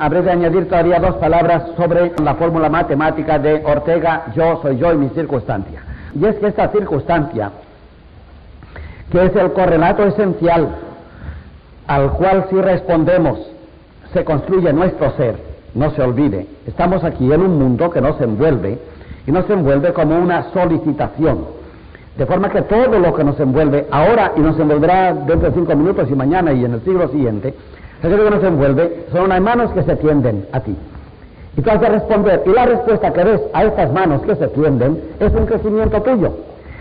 Habré de añadir todavía dos palabras sobre la fórmula matemática de Ortega, yo soy yo y mi circunstancia. Y es que esta circunstancia, que es el correlato esencial al cual si respondemos se construye nuestro ser, no se olvide, estamos aquí en un mundo que nos envuelve, y nos envuelve como una solicitación. De forma que todo lo que nos envuelve ahora y nos envolverá dentro de 5 minutos y mañana y en el siglo siguiente, aquello que nos envuelve son unas manos que se tienden a ti. Y tú has de responder, y la respuesta que ves a estas manos que se tienden es un crecimiento tuyo.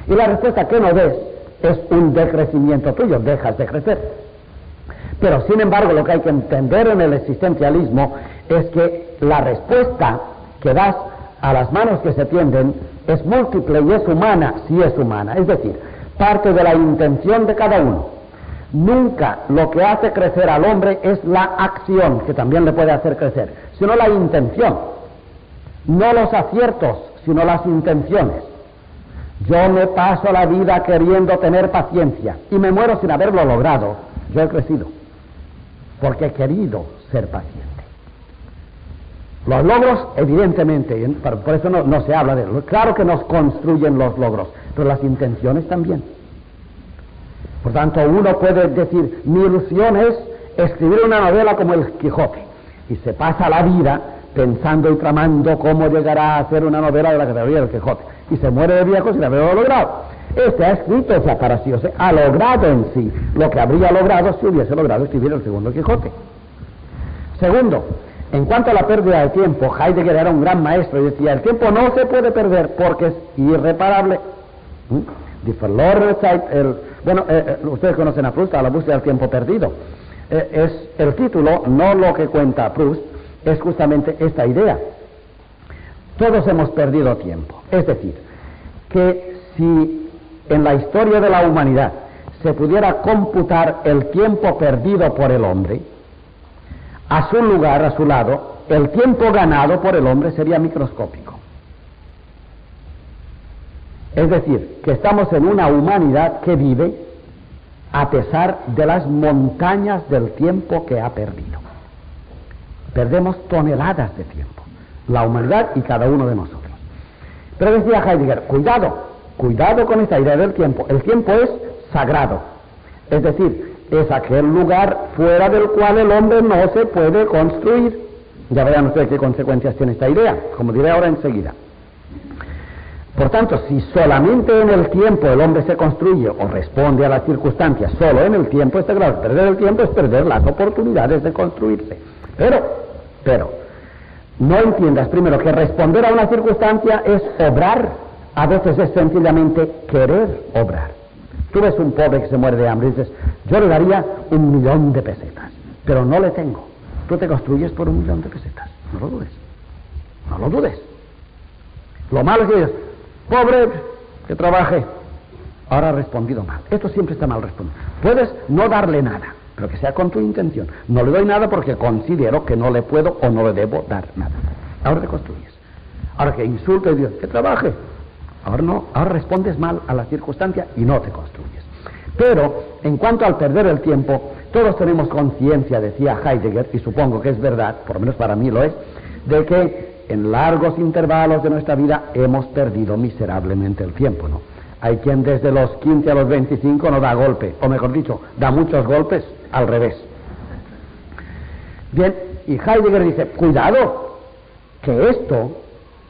Y la respuesta que no ves es un decrecimiento tuyo, dejas de crecer. Pero sin embargo lo que hay que entender en el existencialismo es que la respuesta que das a las manos que se tienden es múltiple y es humana, si es humana, es decir, parte de la intención de cada uno. Nunca lo que hace crecer al hombre es la acción, que también le puede hacer crecer, sino la intención, no los aciertos, sino las intenciones. Yo me paso la vida queriendo tener paciencia y me muero sin haberlo logrado. Yo he crecido, porque he querido ser paciente. Los logros, evidentemente, por eso no se habla de ellos. Claro que nos construyen los logros, pero las intenciones también. Por tanto, uno puede decir, mi ilusión es escribir una novela como El Quijote, y se pasa la vida pensando y tramando cómo llegará a hacer una novela de la categoría del Quijote, y se muere de viejo sin haberlo logrado. Este ha escrito esa para sí, o sea, ha logrado en sí lo que habría logrado si hubiese logrado escribir el segundo Quijote. Segundo, en cuanto a la pérdida de tiempo, Heidegger era un gran maestro y decía, el tiempo no se puede perder porque es irreparable. Die verlorene Zeit, ustedes conocen a Proust, a la búsqueda del tiempo perdido. Es el título, no lo que cuenta Proust, es justamente esta idea. Todos hemos perdido tiempo, es decir, que si en la historia de la humanidad se pudiera computar el tiempo perdido por el hombre, a su lugar, a su lado, el tiempo ganado por el hombre sería microscópico. Es decir, que estamos en una humanidad que vive a pesar de las montañas del tiempo que ha perdido. Perdemos toneladas de tiempo, la humanidad y cada uno de nosotros. Pero decía Heidegger, cuidado con esta idea del tiempo. El tiempo es sagrado, es decir, es aquel lugar fuera del cual el hombre no se puede construir. Ya verán ustedes qué consecuencias tiene esta idea, como diré ahora enseguida. Por tanto, si solamente en el tiempo el hombre se construye o responde a las circunstancias, solo en el tiempo es sagrado. Perder el tiempo es perder las oportunidades de construirse. Pero, no entiendas primero que responder a una circunstancia es obrar, a veces es sencillamente querer obrar. Tú ves un pobre que se muere de hambre y dices, yo le daría 1.000.000 de pesetas, pero no le tengo. Tú te construyes por 1.000.000 de pesetas, no lo dudes, no lo dudes. Lo malo es que dices, pobre, que trabaje, ahora ha respondido mal. Esto siempre está mal respondido. Puedes no darle nada, pero que sea con tu intención. No le doy nada porque considero que no le puedo o no le debo dar nada. Ahora te construyes. Ahora que insulto y dices, que trabaje. Ahora no, ahora respondes mal a la circunstancia y no te construyes. Pero, en cuanto al perder el tiempo, todos tenemos conciencia, decía Heidegger, y supongo que es verdad, por lo menos para mí lo es, de que en largos intervalos de nuestra vida hemos perdido miserablemente el tiempo, ¿no? Hay quien desde los 15 a los 25 no da golpe, o mejor dicho, da muchos golpes al revés. Bien, y Heidegger dice, cuidado, que esto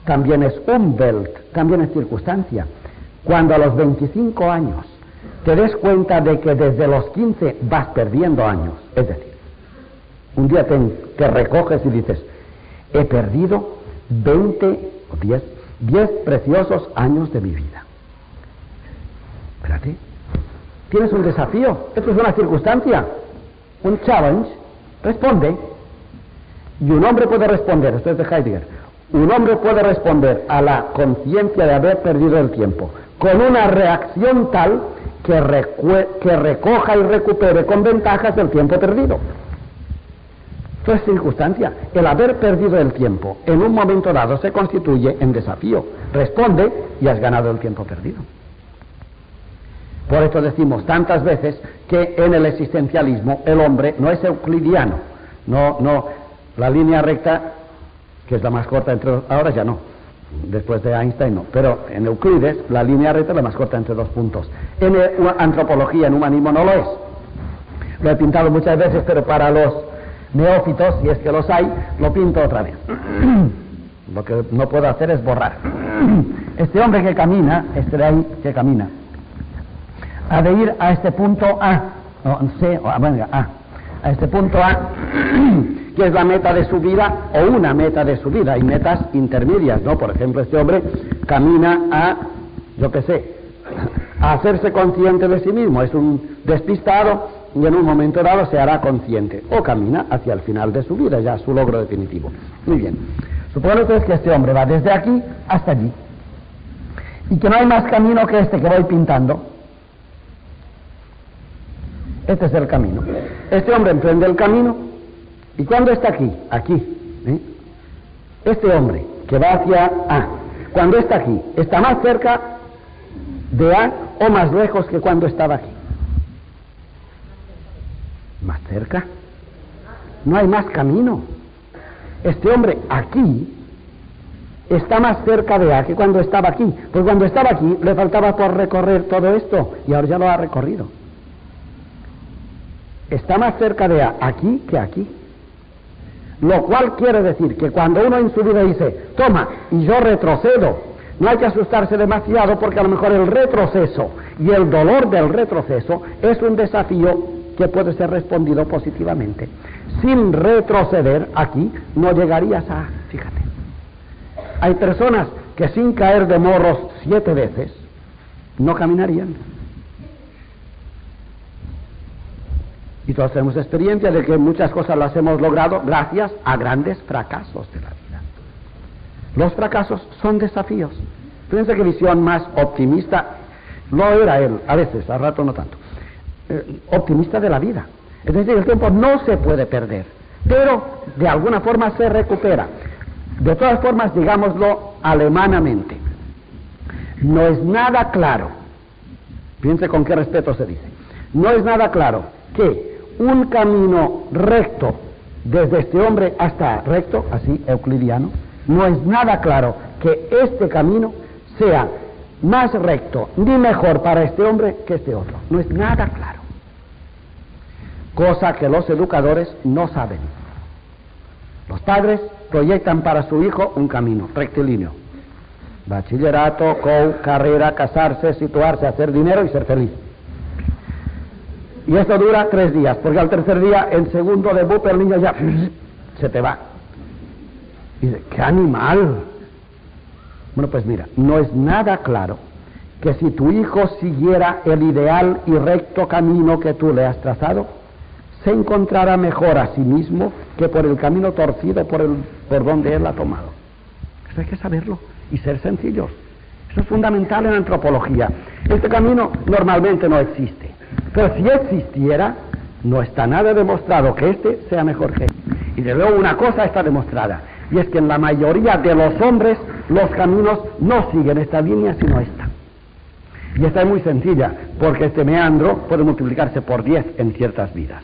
también es Umwelt, también es circunstancia. Cuando a los 25 años te des cuenta de que desde los 15 vas perdiendo años, es decir, un día te recoges y dices, he perdido 10 preciosos años de mi vida. Espérate, tienes un desafío, esto es una circunstancia, un challenge, responde. Y un hombre puede responder, esto es de Heidegger, un hombre puede responder a la conciencia de haber perdido el tiempo con una reacción tal que recoja y recupere con ventajas el tiempo perdido. Esto es circunstancia. El haber perdido el tiempo en un momento dado se constituye en desafío. Responde y has ganado el tiempo perdido. Por esto decimos tantas veces que en el existencialismo el hombre no es euclidiano, no La línea recta, que es la más corta entre dos, ahora ya no, después de Einstein no, pero en Euclides la línea recta es la más corta entre dos puntos. En antropología, en humanismo no lo es. Lo he pintado muchas veces, pero para los neófitos, si es que los hay, lo pinto otra vez. Lo que no puedo hacer es borrar. Este hombre que camina, este de ahí que camina, ha de ir a este punto A, o C, o venga, A, a este punto A, que es la meta de su vida, o una meta de su vida. Hay metas intermedias, ¿no? Por ejemplo, este hombre camina a, yo qué sé, a hacerse consciente de sí mismo. Es un despistado y en un momento dado se hará consciente. O camina hacia el final de su vida, ya su logro definitivo. Muy bien. Supone ustedes que este hombre va desde aquí hasta allí. Y que no hay más camino que este que voy pintando. Este es el camino. Este hombre emprende el camino. ¿Y cuándo está aquí? Aquí. ¿Eh? Este hombre que va hacia A, cuando está aquí, ¿está más cerca de A o más lejos que cuando estaba aquí? Más cerca. No hay más camino. Este hombre aquí está más cerca de A que cuando estaba aquí. Pues cuando estaba aquí le faltaba por recorrer todo esto y ahora ya lo ha recorrido. Está más cerca de A aquí que aquí. Lo cual quiere decir que cuando uno en su vida dice, toma, y yo retrocedo, no hay que asustarse demasiado porque a lo mejor el retroceso y el dolor del retroceso es un desafío que puede ser respondido positivamente. Sin retroceder aquí no llegarías a... Fíjate. Hay personas que sin caer de morros 7 veces no caminarían. Y todos tenemos experiencia de que muchas cosas las hemos logrado gracias a grandes fracasos de la vida. Los fracasos son desafíos. Fíjense qué visión más optimista. Lo era él, a veces, al rato no tanto. Optimista de la vida. Es decir, el tiempo no se puede perder, pero de alguna forma se recupera. De todas formas, digámoslo alemanamente, no es nada claro, fíjense con qué respeto se dice, no es nada claro que un camino recto, desde este hombre hasta recto, así euclidiano, no es nada claro que este camino sea más recto ni mejor para este hombre que este otro. No es nada claro. Cosa que los educadores no saben. Los padres proyectan para su hijo un camino rectilíneo. Bachillerato, COU, carrera, casarse, situarse, hacer dinero y ser feliz. Y esto dura 3 días, porque al tercer día, el segundo de bupe, el niño ya se te va. Y dice, ¡qué animal! Bueno, pues mira, no es nada claro que si tu hijo siguiera el ideal y recto camino que tú le has trazado, se encontrará mejor a sí mismo que por el camino torcido por donde él ha tomado. Eso hay que saberlo y ser sencillos. Eso es fundamental en antropología. Este camino normalmente no existe. Pero si existiera, no está nada demostrado que este sea mejor que este. Y de luego una cosa está demostrada, y es que en la mayoría de los hombres los caminos no siguen esta línea sino esta. Y esta es muy sencilla, porque este meandro puede multiplicarse por 10 en ciertas vidas.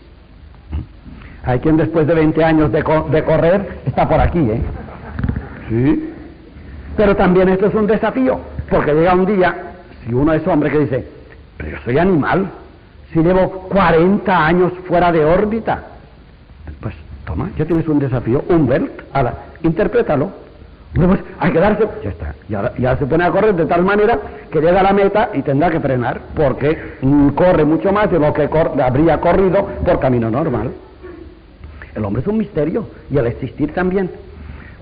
Hay quien después de 20 años de correr está por aquí, ¿eh? Sí. Pero también esto es un desafío, porque llega un día, si uno es hombre que dice, pero yo soy animal, si llevo 40 años fuera de órbita, pues toma, ya tienes un desafío, un belt, ala, interprétalo. Pues hay que darse, ya está, ya se pone a correr de tal manera que llega a la meta y tendrá que frenar, porque corre mucho más de lo que habría corrido por camino normal. El hombre es un misterio, y el existir también.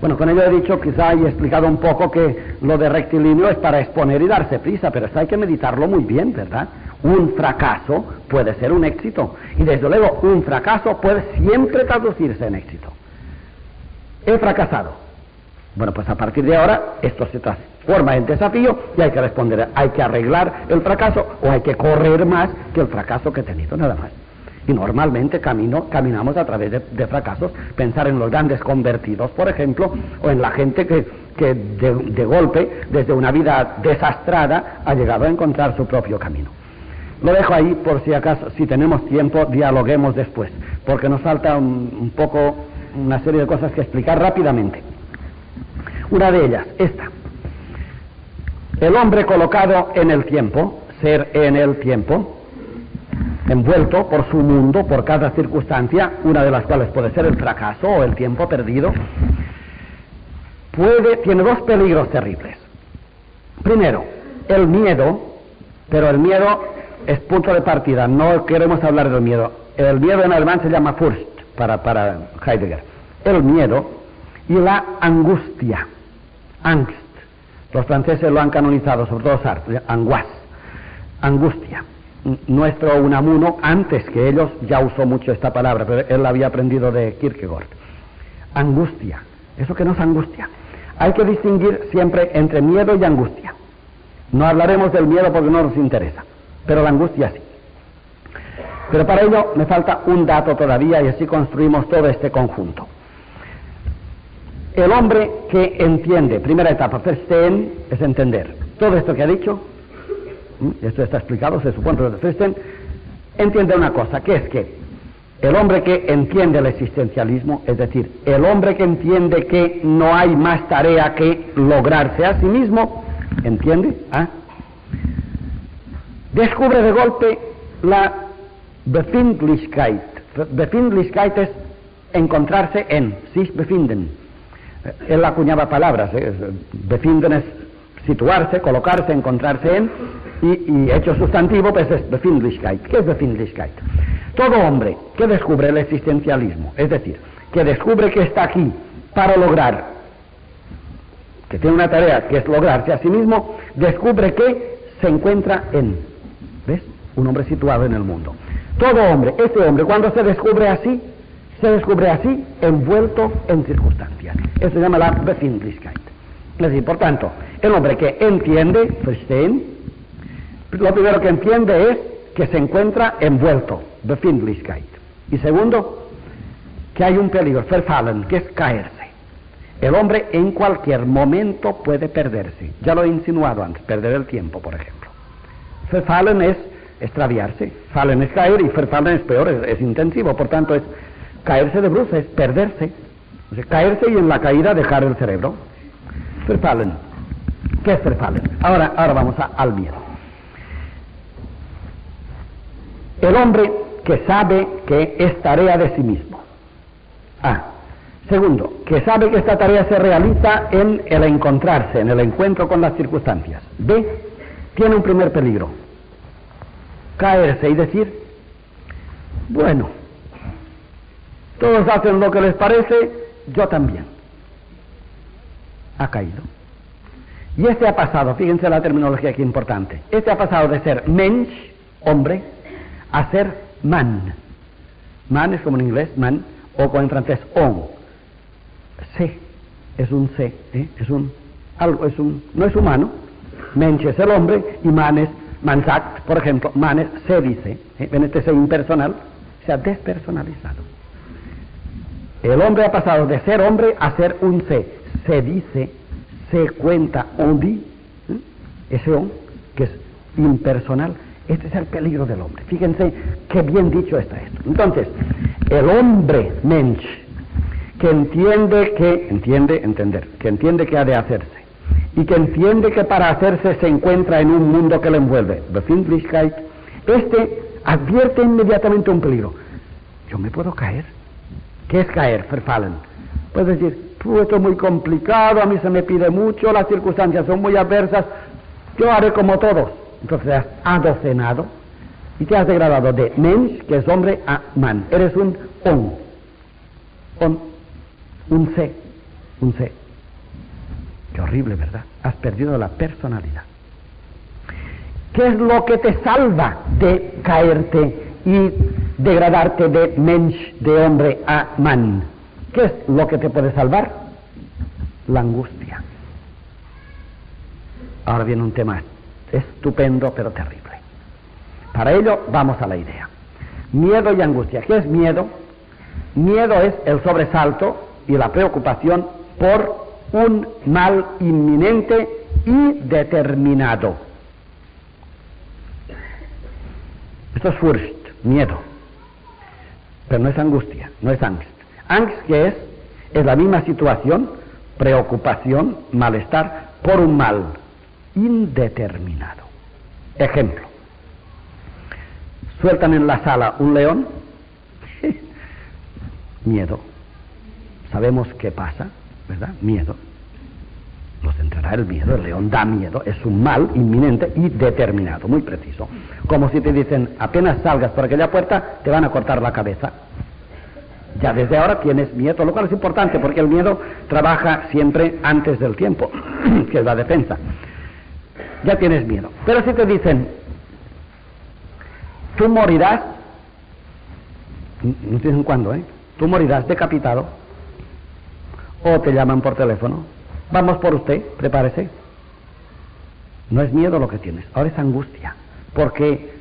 Bueno, con ello he dicho, quizá he explicado un poco que lo de rectilíneo es para exponer y darse prisa, pero eso hay que meditarlo muy bien, ¿verdad? Un fracaso puede ser un éxito, y desde luego un fracaso puede siempre traducirse en éxito. He fracasado. Bueno, pues a partir de ahora esto se transforma en desafío y hay que responder, hay que arreglar el fracaso o hay que correr más que el fracaso que he tenido, nada más. Y normalmente caminamos a través de fracasos. Pensar en los grandes convertidos, por ejemplo, o en la gente que de golpe, desde una vida desastrada, ha llegado a encontrar su propio camino. Lo dejo ahí por si acaso, si tenemos tiempo, dialoguemos después, porque nos falta un poco una serie de cosas que explicar rápidamente. Una de ellas, esta. El hombre colocado en el tiempo, ser en el tiempo, envuelto por su mundo, por cada circunstancia, una de las cuales puede ser el fracaso o el tiempo perdido, tiene dos peligros terribles. Primero, el miedo, pero el miedo es punto de partida, no queremos hablar del miedo. El miedo en alemán se llama Furcht, para Heidegger. El miedo y la angustia, Angst. Los franceses lo han canonizado, sobre todo Sartre, anguas, angustia. Nuestro Unamuno, antes que ellos, ya usó mucho esta palabra, pero él la había aprendido de Kierkegaard. Angustia, eso que no es angustia. Hay que distinguir siempre entre miedo y angustia. No hablaremos del miedo porque no nos interesa, pero la angustia sí. Pero para ello me falta un dato todavía y así construimos todo este conjunto. El hombre que entiende, primera etapa, Verstehen, es entender. Todo esto que ha dicho, esto está explicado, se supone, Verstehen, entiende una cosa, que es que el hombre que entiende el existencialismo, es decir, el hombre que entiende que no hay más tarea que lograrse a sí mismo, ¿entiende? ¿Ah? Descubre de golpe la Befindlichkeit. Befindlichkeit es encontrarse en, sich befinden. Él acuñaba palabras, befinden es situarse, colocarse, encontrarse en, y hecho sustantivo, pues es Befindlichkeit. ¿Qué es Befindlichkeit? Todo hombre que descubre el existencialismo, es decir, que descubre que está aquí para lograr, que tiene una tarea que es lograrse a sí mismo, descubre que se encuentra en, ¿ves? Un hombre situado en el mundo. Todo hombre, este hombre, cuando se descubre así, envuelto en circunstancias. Eso se llama la Befindlichkeit. Es decir, por tanto, el hombre que entiende, Verstehen, lo primero que entiende es que se encuentra envuelto, Befindlichkeit. Y segundo, que hay un peligro, Verfallen, que es caerse. El hombre en cualquier momento puede perderse. Ya lo he insinuado antes, perder el tiempo, por ejemplo. Verfallen es extraviarse, Fallen es caer y Verfallen es peor, es intensivo, por tanto es caerse de bruces, es perderse, o sea, caerse y en la caída dejar el cerebro. Verfallen, ¿qué es Verfallen? Ahora vamos al miedo. El hombre que sabe que es tarea de sí mismo. Segundo, que sabe que esta tarea se realiza en el encontrarse, en el encuentro con las circunstancias. B, tiene un primer peligro. Caerse y decir, bueno, todos hacen lo que les parece, yo también. Ha caído. Y este ha pasado, fíjense la terminología aquí importante, este ha pasado de ser mensch, hombre, a ser man. Man es como en inglés, man, o como en francés, on. Se, es un se, ¿eh? No es humano. Mensch es el hombre y man es Man sagt, por ejemplo, manes, se dice, en este se impersonal, se ha despersonalizado. El hombre ha pasado de ser hombre a ser un se dice, se cuenta, on dit, ese on, que es impersonal. Este es el peligro del hombre. Fíjense qué bien dicho está esto. Entonces, el hombre, mensch, que entiende que, que entiende que ha de hacerse, y que entiende que para hacerse se encuentra en un mundo que le envuelve, Befindlichkeit, este advierte inmediatamente un peligro. Yo me puedo caer. ¿Qué es caer, Verfallen? Puedes decir, esto es muy complicado, a mí se me pide mucho, las circunstancias son muy adversas, yo haré como todos. Entonces te has adocenado y te has degradado de mensch, que es hombre, a man. Eres un on. On. Un se. Un se. Qué horrible, ¿verdad? Has perdido la personalidad. ¿Qué es lo que te salva de caerte y degradarte de mensch, de hombre, a man? ¿Qué es lo que te puede salvar? La angustia. Ahora viene un tema estupendo, pero terrible. Para ello, vamos a la idea. Miedo y angustia. ¿Qué es miedo? Miedo es el sobresalto y la preocupación por un mal inminente y determinado. Esto es Furcht, miedo. Pero no es angustia, no es Angst. Angst, que es la misma situación, preocupación, malestar, por un mal indeterminado. Ejemplo, sueltan en la sala un león, miedo, sabemos qué pasa, ¿verdad? Miedo, nos entrará el miedo, el león da miedo, es un mal inminente y determinado, muy preciso. Como si te dicen, apenas salgas por aquella puerta, te van a cortar la cabeza. Ya desde ahora tienes miedo, lo cual es importante porque el miedo trabaja siempre antes del tiempo, que es la defensa. Ya tienes miedo. Pero si te dicen, tú morirás, no te dicen cuándo, tú morirás decapitado, o te llaman por teléfono, vamos por usted, prepárese. No es miedo lo que tienes, ahora es angustia. ¿Por qué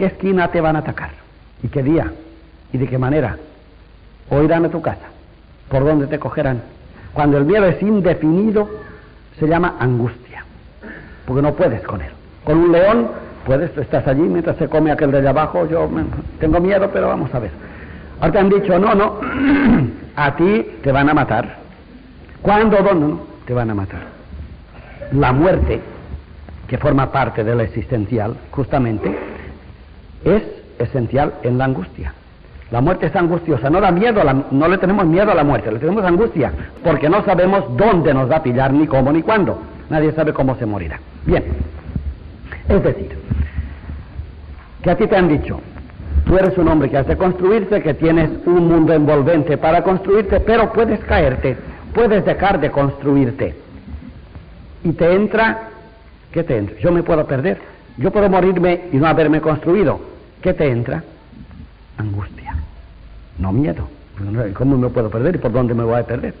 esquina te van a atacar? ¿Y qué día? ¿Y de qué manera? O irán a tu casa, ¿por dónde te cogerán? Cuando el miedo es indefinido, se llama angustia, porque no puedes con él. Con un león, puedes, estás allí mientras se come aquel de allá abajo, tengo miedo, pero vamos a ver. Ahora te han dicho, no, a ti te van a matar. ¿Cuándo, dónde? No, te van a matar. La muerte, que forma parte de la existencial, justamente, es esencial en la angustia. La muerte es angustiosa, no da miedo, no le tenemos miedo a la muerte, le tenemos angustia, porque no sabemos dónde nos va a pillar, ni cómo, ni cuándo. Nadie sabe cómo se morirá. Bien, es decir, que a ti te han dicho, tú eres un hombre que has de construirse, que tienes un mundo envolvente para construirte, pero puedes caerte, puedes dejar de construirte. Y te entra, ¿qué te entra? Yo me puedo perder, yo puedo morirme y no haberme construido. ¿Qué te entra? Angustia. No miedo. ¿Cómo me puedo perder y por dónde me voy a perder?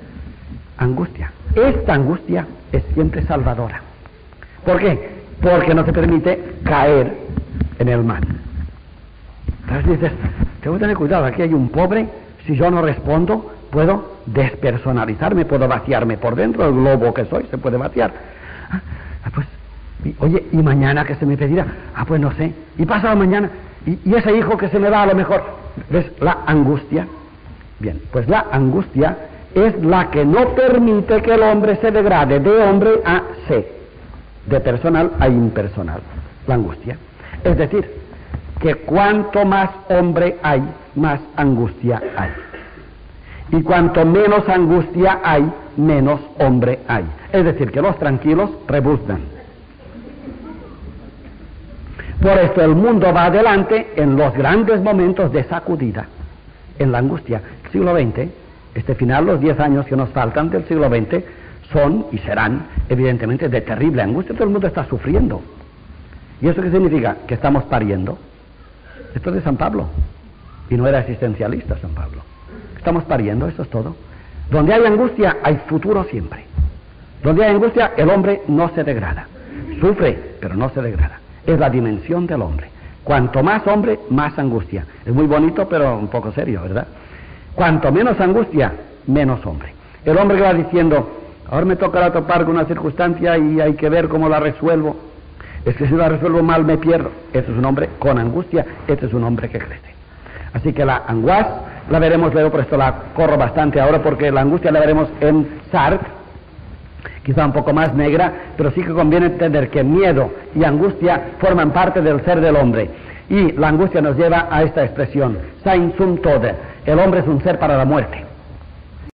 Angustia. Esta angustia es siempre salvadora. ¿Por qué? Porque no te permite caer en el mal. Entonces dices, tengo que tener cuidado, aquí hay un pobre, si yo no respondo, puedo despersonalizarme, puedo vaciarme por dentro, el globo que soy se puede vaciar. Pues, oye, ¿y mañana que se me pedirá? Pues no sé. ¿Y pasado mañana? ¿Y ese hijo que se me va a lo mejor? ¿Ves? La angustia. Bien, pues la angustia es la que no permite que el hombre se degrade de hombre a ser, de personal a impersonal. La angustia. Es decir, que cuanto más hombre hay, más angustia hay. Y cuanto menos angustia hay, menos hombre hay. Es decir, que los tranquilos rebuznan. Por esto el mundo va adelante en los grandes momentos de sacudida, en la angustia. El siglo XX, este final, los 10 años que nos faltan del siglo XX, son y serán, evidentemente, de terrible angustia. Todo el mundo está sufriendo. ¿Y eso qué significa? Que estamos pariendo. Esto es de San Pablo, y no era existencialista San Pablo. Estamos pariendo, eso es todo. Donde hay angustia, hay futuro siempre. Donde hay angustia, el hombre no se degrada. Sufre, pero no se degrada. Es la dimensión del hombre. Cuanto más hombre, más angustia. Es muy bonito, pero un poco serio, ¿verdad? Cuanto menos angustia, menos hombre. El hombre que va diciendo, ahora me tocará topar con una circunstancia y hay que ver cómo la resuelvo. Es que si la resuelvo mal, me pierdo. Este es un hombre con angustia, este es un hombre que crece. Así que la anguas la veremos luego, por esto la corro bastante ahora, porque la angustia la veremos en Sartre, quizá un poco más negra, pero sí que conviene entender que miedo y angustia forman parte del ser del hombre. Y la angustia nos lleva a esta expresión, Sein zum Tode, el hombre es un ser para la muerte.